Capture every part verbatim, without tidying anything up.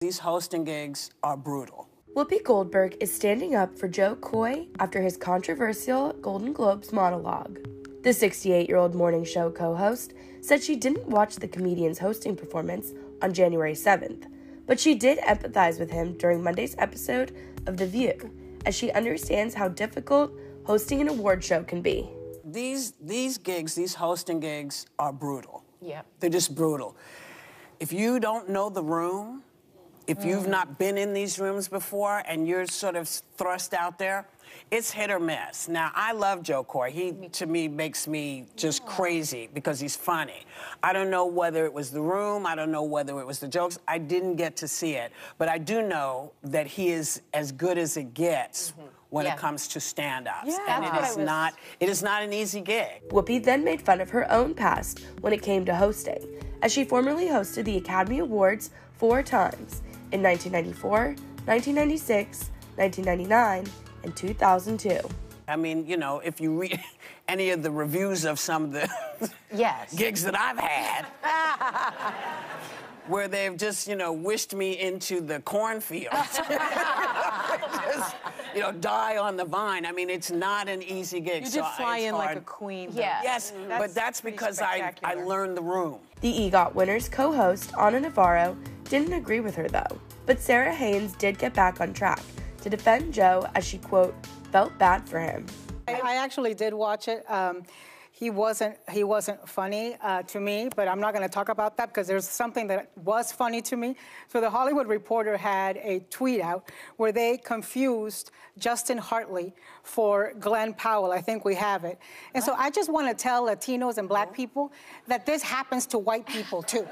These hosting gigs are brutal. Whoopi Goldberg is standing up for Jo Koy after his controversial Golden Globes monologue. The sixty-eight-year-old morning show co-host said she didn't watch the comedian's hosting performance on January seventh, but she did empathize with him during Monday's episode of The View, as she understands how difficult hosting an award show can be. These these gigs, these hosting gigs, are brutal. Yeah. They're just brutal. If you don't know the room, if you've not been in these rooms before and you're sort of thrust out there, it's hit or miss. Now, I love Jo Koy. He, to me, makes me just yeah. crazy because he's funny. I don't know whether it was the room. I don't know whether it was the jokes. I didn't get to see it. But I do know that he is as good as it gets mm-hmm. when yeah. it comes to stand-ups. Yeah, and it is, was... not, it is not an easy gig. Whoopi then made fun of her own past when it came to hosting, as she formerly hosted the Academy Awards four times. In nineteen ninety-four, nineteen ninety-six, nineteen ninety-nine, and two thousand two. I mean, you know, if you read any of the reviews of some of the yes. gigs that I've had, where they've just, you know, wished me into the cornfield, just, you know, die on the vine. I mean, it's not an easy gig. You did so fly in hard. Like a queen. Yeah. Yes, mm-hmm. that's but that's because I, I learned the room. The EGOT winner's co-host, Ana Navarro, didn't agree with her, though. But Sara Haines did get back on track to defend Jo as she, quote, felt bad for him. I, I actually did watch it. Um, he wasn't he wasn't funny uh, to me, but I'm not going to talk about that because there's something that was funny to me. So the Hollywood Reporter had a tweet out where they confused Justin Hartley for Glenn Powell. I think we have it. And so I just want to tell Latinos and black people that this happens to white people, too.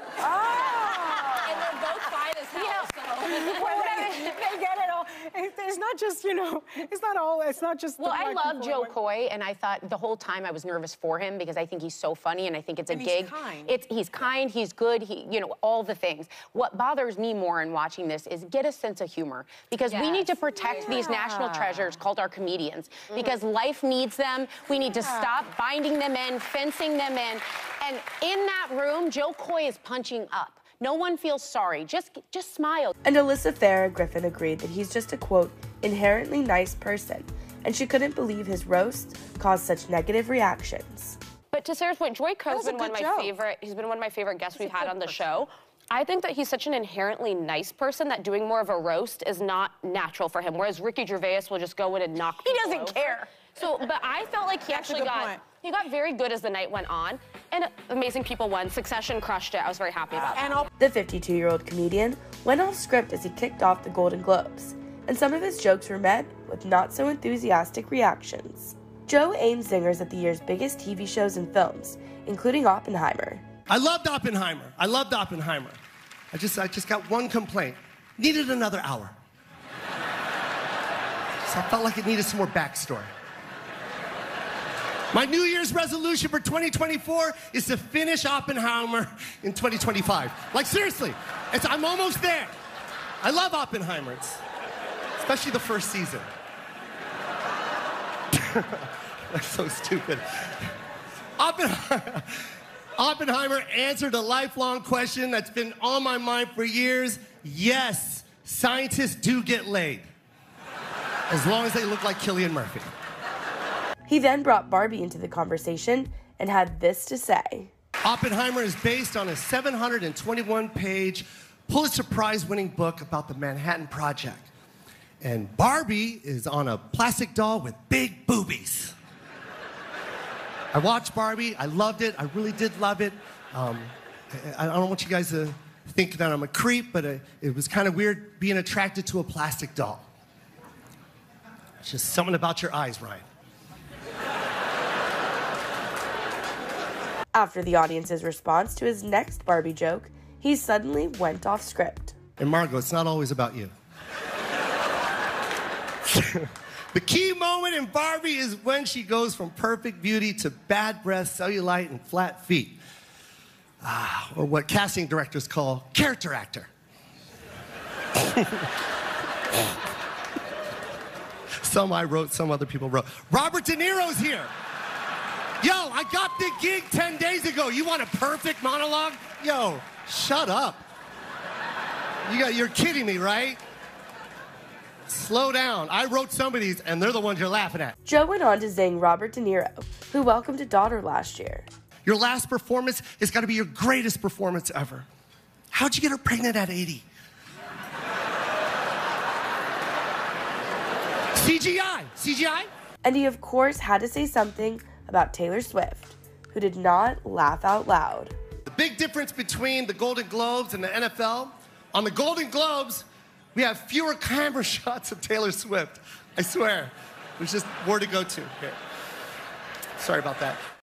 It's not just, you know, it's not all, it's not just... Well, I love Jo Koy, and I thought the whole time I was nervous for him because I think he's so funny and I think it's a gig. He's kind. It's, he's kind, he's good, he, you know, all the things. What bothers me more in watching this is get a sense of humor because yes. we need to protect yeah. these national treasures called our comedians mm-hmm. because life needs them. We need yeah. to stop binding them in, fencing them in. And in that room, Jo Koy is punching up. No one feels sorry, just, just smile. And Alyssa Farah Griffin agreed that he's just a, quote, inherently nice person, and she couldn't believe his roast caused such negative reactions. But to Sarah's point, Jo Koy's been one of my joke. favorite, he's been one of my favorite guests he's we've had on the person. show. I think that he's such an inherently nice person that doing more of a roast is not natural for him, whereas Ricky Gervais will just go in and knock He doesn't over. care. So, but I felt like he That's actually got, point. he got very good as the night went on, and amazing people won. Succession crushed it. I was very happy about that. The fifty-two-year-old comedian went off script as he kicked off the Golden Globes, and some of his jokes were met with not-so-enthusiastic reactions. Jo aimed zingers at the year's biggest T V shows and films, including Oppenheimer. I loved Oppenheimer. I loved Oppenheimer. I just, I just got one complaint. Needed another hour. So I felt like it needed some more backstory. My New Year's resolution for twenty twenty-four is to finish Oppenheimer in twenty twenty-five. Like, seriously, it's, I'm almost there. I love Oppenheimer, it's, especially the first season. That's so stupid. Oppenheimer, Oppenheimer answered a lifelong question that's been on my mind for years. Yes, scientists do get laid, as long as they look like Cillian Murphy. He then brought Barbie into the conversation and had this to say. Oppenheimer is based on a seven hundred twenty-one page Pulitzer Prize-winning book about the Manhattan Project. And Barbie is on a plastic doll with big boobies. I watched Barbie. I loved it. I really did love it. Um, I, I don't want you guys to think that I'm a creep, but I, it was kind of weird being attracted to a plastic doll. It's just something about your eyes, Ryan. After the audience's response to his next Barbie joke, he suddenly went off script. And Margot, it's not always about you. The key moment in Barbie is when she goes from perfect beauty to bad breath, cellulite, and flat feet. Ah, or what casting directors call character actor. Some I wrote, some other people wrote. Robert De Niro's here. Yo, I got the gig ten days ago. You want a perfect monologue? Yo, shut up. You got, you're kidding me, right? Slow down. I wrote some of these, and they're the ones you're laughing at. Jo went on to zing Robert De Niro, who welcomed a daughter last year. Your last performance has got to be your greatest performance ever. How'd you get her pregnant at eighty? C G I! C G I? And he, of course, had to say something about Taylor Swift, who did not laugh out loud. The big difference between the Golden Globes and the N F L, on the Golden Globes, we have fewer camera shots of Taylor Swift. I swear. There's just more to go to. Here. Sorry about that.